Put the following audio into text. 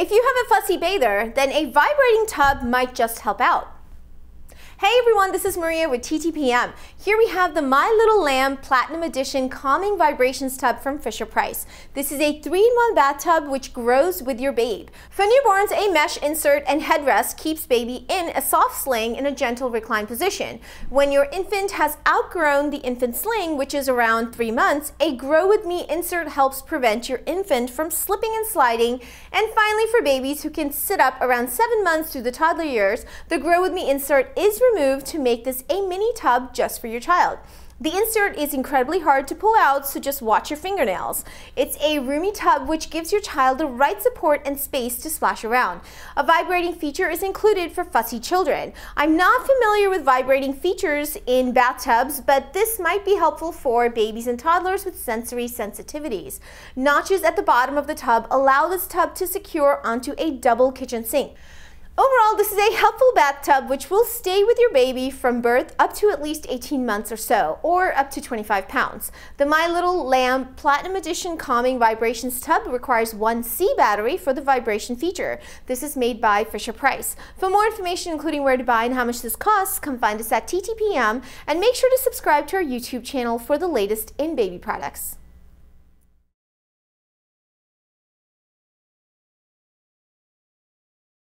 If you have a fussy bather, then a vibrating tub might just help out. Hey everyone, this is Maria with TTPM. Here we have the My Little Lamb Platinum Edition Calming Vibrations Tub from Fisher-Price. This is a 3-in-1 bathtub which grows with your babe. For newborns, a mesh insert and headrest keeps baby in a soft sling in a gentle reclined position. When your infant has outgrown the infant sling, which is around 3 months, a Grow With Me insert helps prevent your infant from slipping and sliding. And finally, for babies who can sit up around 7 months through the toddler years, the Grow With Me insert is removed to make this a mini tub just for your child. The insert is incredibly hard to pull out, so just watch your fingernails. It's a roomy tub which gives your child the right support and space to splash around. A vibrating feature is included for fussy children. I'm not familiar with vibrating features in bathtubs, but this might be helpful for babies and toddlers with sensory sensitivities. Notches at the bottom of the tub allow this tub to secure onto a double kitchen sink. Overall, this is a helpful bathtub which will stay with your baby from birth up to at least 18 months or so, or up to 25 pounds. The My Little Lamb Platinum Edition Calming Vibrations Tub requires 1C battery for the vibration feature. This is made by Fisher-Price. For more information, including where to buy and how much this costs, come find us at TTPM, and make sure to subscribe to our YouTube channel for the latest in baby products.